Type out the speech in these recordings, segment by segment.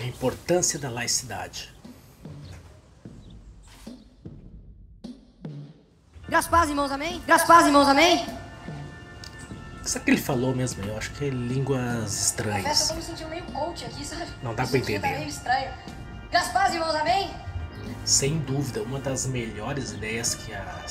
A importância da laicidade. Graças a Deus, irmãos, amém? Graças a Deus, irmãos, amém? Sabe o que ele falou mesmo? Eu acho que é línguas estranhas. Confesso, eu tô me sentindo meio coach aqui, sabe? Não dá pra entender. Tá meio estranho. Graças a Deus, irmãos, amém? Sem dúvida, uma das melhores ideias que a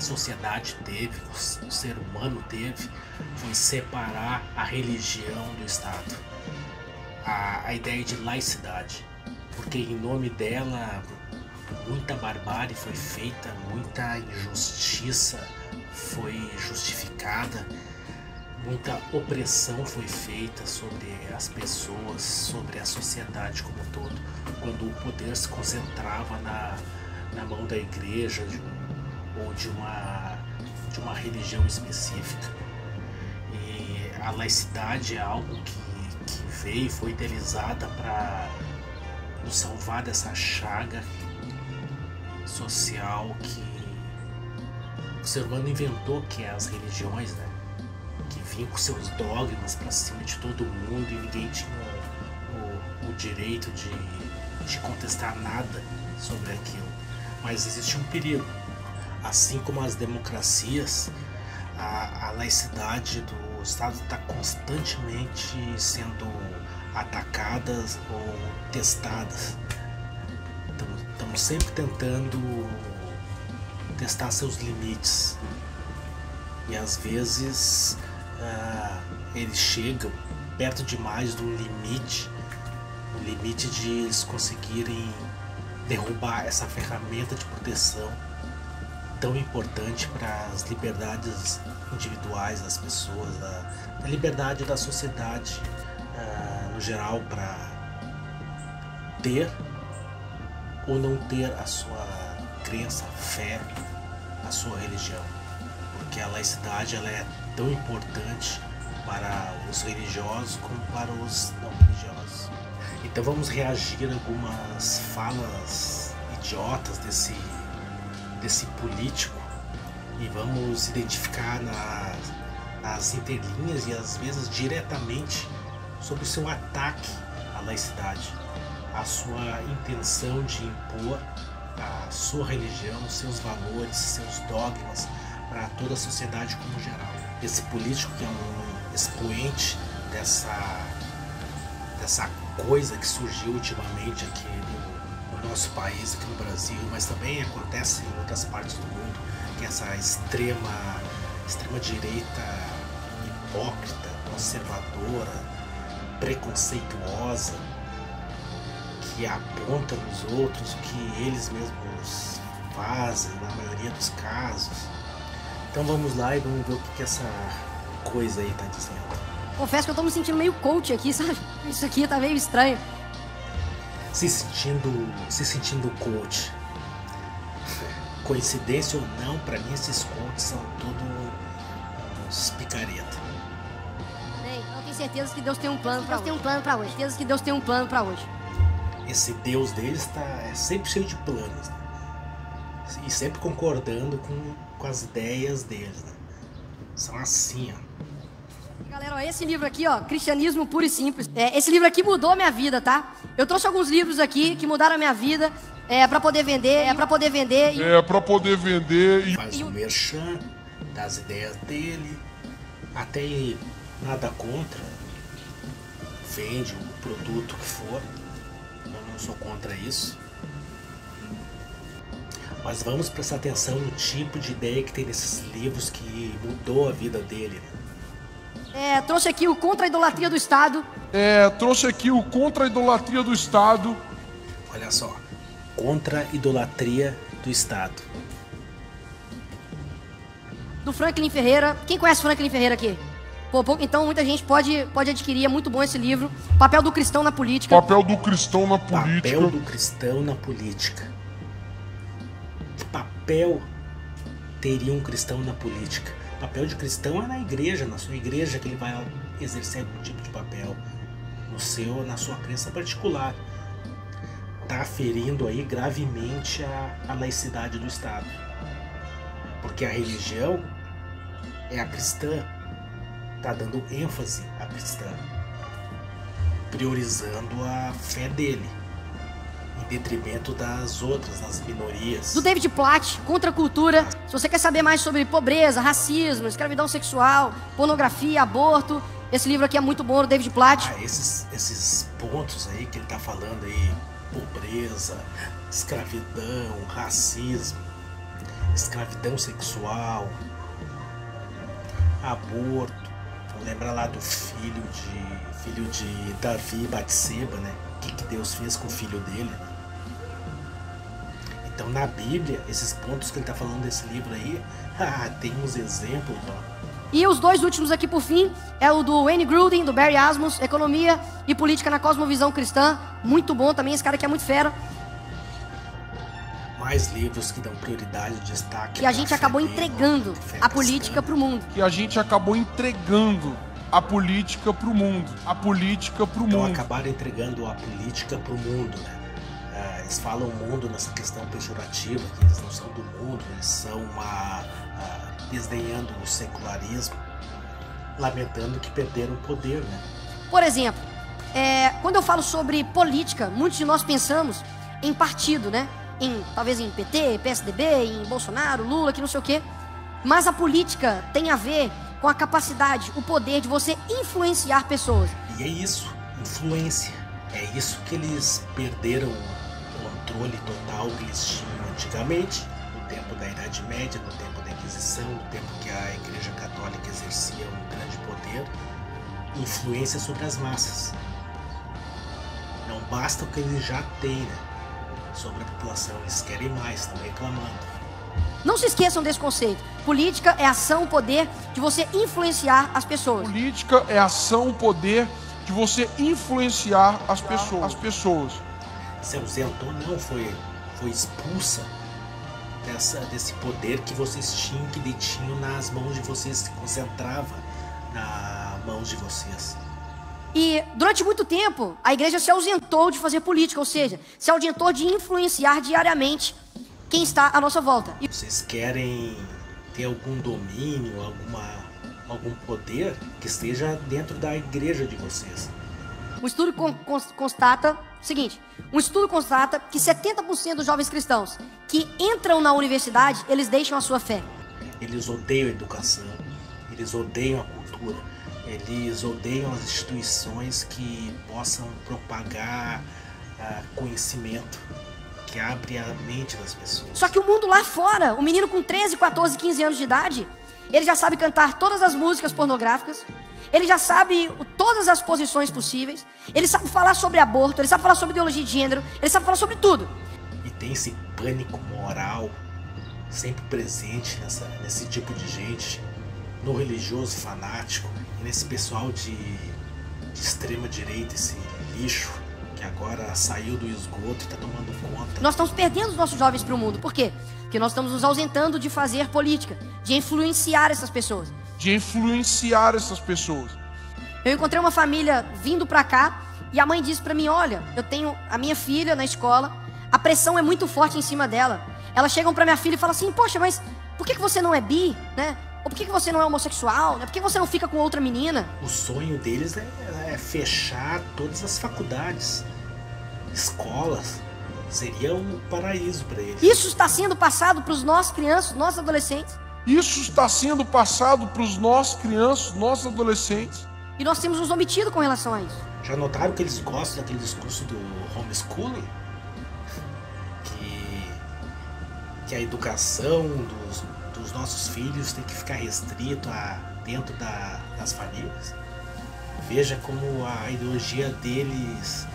sociedade teve, que o ser humano teve, foi separar a religião do Estado. A ideia de laicidade. Porque em nome dela, muita barbárie foi feita, muita injustiça foi justificada, muita opressão foi feita sobre as pessoas, sobre a sociedade como um todo, quando o poder se concentrava na mão da igreja ou de uma religião específica. E a laicidade é algo que veio e foi idealizada para nos salvar dessa chaga social que o ser humano inventou, que é as religiões, né? Que vinha com seus dogmas para cima de todo mundo e ninguém tinha o direito de contestar nada sobre aquilo. Mas existe um perigo. Assim como as democracias, a laicidade do Estado está constantemente sendo atacadas ou testadas. Estamos sempre tentando testar seus limites e às vezes eles chegam perto demais do limite, o limite de eles conseguirem derrubar essa ferramenta de proteção tão importante para as liberdades individuais das pessoas, da liberdade da sociedade no geral, para ter ou não ter a sua crença, a fé, a sua religião. Porque a laicidade ela é tão importante para os religiosos como para os não religiosos. Então vamos reagir a algumas falas idiotas desse político e vamos identificar as entrelinhas e às vezes diretamente sobre o seu ataque à laicidade, a sua intenção de impor a sua religião, seus valores, seus dogmas para toda a sociedade como geral. Esse político que é um expoente dessa coisa que surgiu ultimamente aqui no nosso país, aqui no Brasil, mas também acontece em outras partes do mundo, que é essa extrema direita hipócrita, conservadora, preconceituosa, que aponta nos outros o que eles mesmos fazem na maioria dos casos. Então vamos lá e vamos ver o que essa coisa aí tá dizendo. Confesso que eu tô me sentindo meio coach aqui, sabe? Isso aqui tá meio estranho. Se sentindo coach. Coincidência ou não, pra mim esses coaches são todos picareta. Eu tenho certeza que Deus tem um plano pra hoje. Certeza que Deus tem um plano pra hoje. Esse Deus deles é sempre cheio de planos, né? E sempre concordando com as ideias deles, né? São assim, ó. Galera, ó, esse livro aqui, ó, Cristianismo Puro e Simples. Esse livro aqui mudou a minha vida, tá? Eu trouxe alguns livros aqui que mudaram a minha vida, pra poder vender, Faz o merchan das ideias dele, até nada contra, vende o produto que for. Eu não sou contra isso, mas vamos prestar atenção no tipo de ideia que tem nesses livros que mudou a vida dele. Trouxe aqui o Contra a Idolatria do Estado. Olha só, Contra a Idolatria do Estado, do Franklin Ferreira. Quem conhece Franklin Ferreira aqui? Então muita gente pode adquirir, é muito bom esse livro. Papel do Cristão na Política. Papel do Cristão na Política. Que papel teria um cristão na política? Papel de cristão é na igreja, na sua igreja que ele vai exercer algum tipo de papel, na sua crença particular. Está ferindo aí gravemente a laicidade do Estado. Porque a religião é a cristã. Tá dando ênfase à cristã. priorizando a fé dele, em detrimento das outras, das minorias. Do David Platt, Contra a Cultura. Se você quer saber mais sobre pobreza, racismo, escravidão sexual, pornografia, aborto, esse livro aqui é muito bom, do David Platt. Esses pontos aí que ele tá falando aí, pobreza, escravidão, racismo, escravidão sexual, aborto. Lembra lá do filho de Davi e Batseba, né? O que Deus fez com o filho dele, né? Então, na Bíblia, esses pontos que ele tá falando desse livro aí, tem uns exemplos, ó. E os dois últimos aqui, por fim, é o do Wayne Grudem, do Barry Asmus, Economia e Política na Cosmovisão Cristã. Muito bom também, esse cara aqui é muito fera. Mais livros que dão prioridade, destaque. Que a gente acabou entregando a política pro mundo. Que a gente acabou entregando a política pro mundo. A política pro mundo. Então acabaram entregando a política pro mundo, né? Eles falam o mundo nessa questão pejorativa, que eles não são do mundo, eles são desdenhando o secularismo, lamentando que perderam o poder, né? Por exemplo, quando eu falo sobre política, muitos de nós pensamos em partido, né? Talvez em PT, PSDB, em Bolsonaro, Lula, que não sei o quê. Mas a política tem a ver com a capacidade, o poder de você influenciar pessoas. E é isso, influência. É isso que eles perderam o controle total que eles tinham antigamente, no tempo da Idade Média, no tempo da Inquisição, no tempo que a Igreja Católica exercia um grande poder, influência sobre as massas. Não basta o que eles já têm, né? Sobre a população, eles querem mais, estão reclamando. Não se esqueçam desse conceito. Política é ação, poder de você influenciar as pessoas. Política é ação, poder de você influenciar as pessoas. Se ausentou, não foi expulsa desse poder que vocês tinham, que detinham nas mãos de vocês, se concentrava na mãos de vocês. E durante muito tempo, a igreja se ausentou de fazer política, ou seja, se ausentou de influenciar diariamente quem está à nossa volta. E vocês querem ter algum domínio, algum poder que esteja dentro da igreja de vocês? O estudo constata o seguinte, que 70% dos jovens cristãos que entram na universidade, eles deixam a sua fé. Eles odeiam a educação, eles odeiam a cultura. Eles odeiam as instituições que possam propagar conhecimento, que abre a mente das pessoas. Só que o mundo lá fora, o menino com 13, 14, 15 anos de idade, ele já sabe cantar todas as músicas pornográficas, ele já sabe todas as posições possíveis, ele sabe falar sobre aborto, ele sabe falar sobre ideologia de gênero, ele sabe falar sobre tudo. E tem esse pânico moral sempre presente nesse tipo de gente, no religioso fanático, nesse pessoal de extrema direita, esse lixo que agora saiu do esgoto e está tomando conta. Nós estamos perdendo os nossos jovens para o mundo. Por quê? Porque nós estamos nos ausentando de fazer política, de influenciar essas pessoas. Eu encontrei uma família vindo para cá e a mãe disse para mim, olha, eu tenho a minha filha na escola, a pressão é muito forte em cima dela. Elas chegam para minha filha e falam assim, poxa, mas por que você não é bi, né? Ou por que você não é homossexual? Por que você não fica com outra menina? O sonho deles é fechar todas as faculdades, escolas. Seria um paraíso para eles. Isso está sendo passado para os nossos crianças, nossos adolescentes. E nós temos nos omitido com relação a isso. Já notaram que eles gostam daquele discurso do homeschooling? Que a educação dos nossos filhos tem que ficar restrito dentro das famílias. Veja como a ideologia deles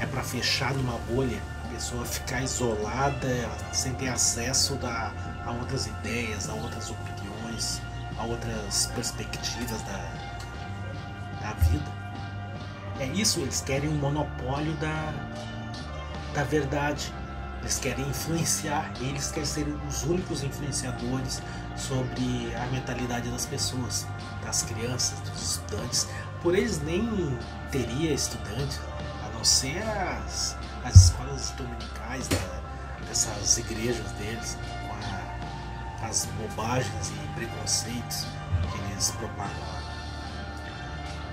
é para fechar numa bolha, a pessoa ficar isolada, sem ter acesso a outras ideias, a outras opiniões, a outras perspectivas da vida. É isso, eles querem um monopólio da verdade. Eles querem influenciar, eles querem ser os únicos influenciadores sobre a mentalidade das pessoas, das crianças, dos estudantes. Por eles nem teria estudante, a não ser as escolas dominicais dessas igrejas deles, com as bobagens e preconceitos que eles propagam lá.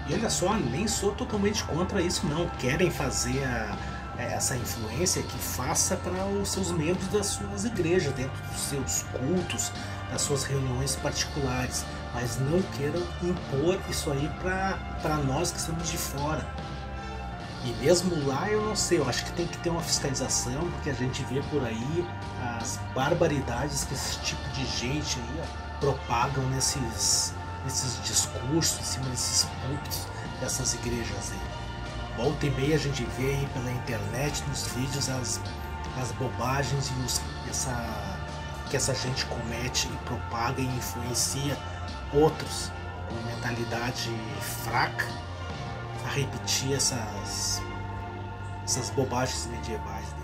E E olha só, nem sou totalmente contra isso não. Querem fazer essa influência, que faça para os seus membros das suas igrejas, dentro dos seus cultos, das suas reuniões particulares, mas não queiram impor isso aí para nós que estamos de fora. E mesmo lá, eu não sei, eu acho que tem que ter uma fiscalização, porque a gente vê por aí as barbaridades que esse tipo de gente aí propagam nesses discursos, em cima desses púlpitos dessas igrejas aí. Volta e meia a gente vê aí pela internet, nos vídeos, as bobagens e que essa gente comete e propaga e influencia outros com uma mentalidade fraca a repetir essas bobagens medievais.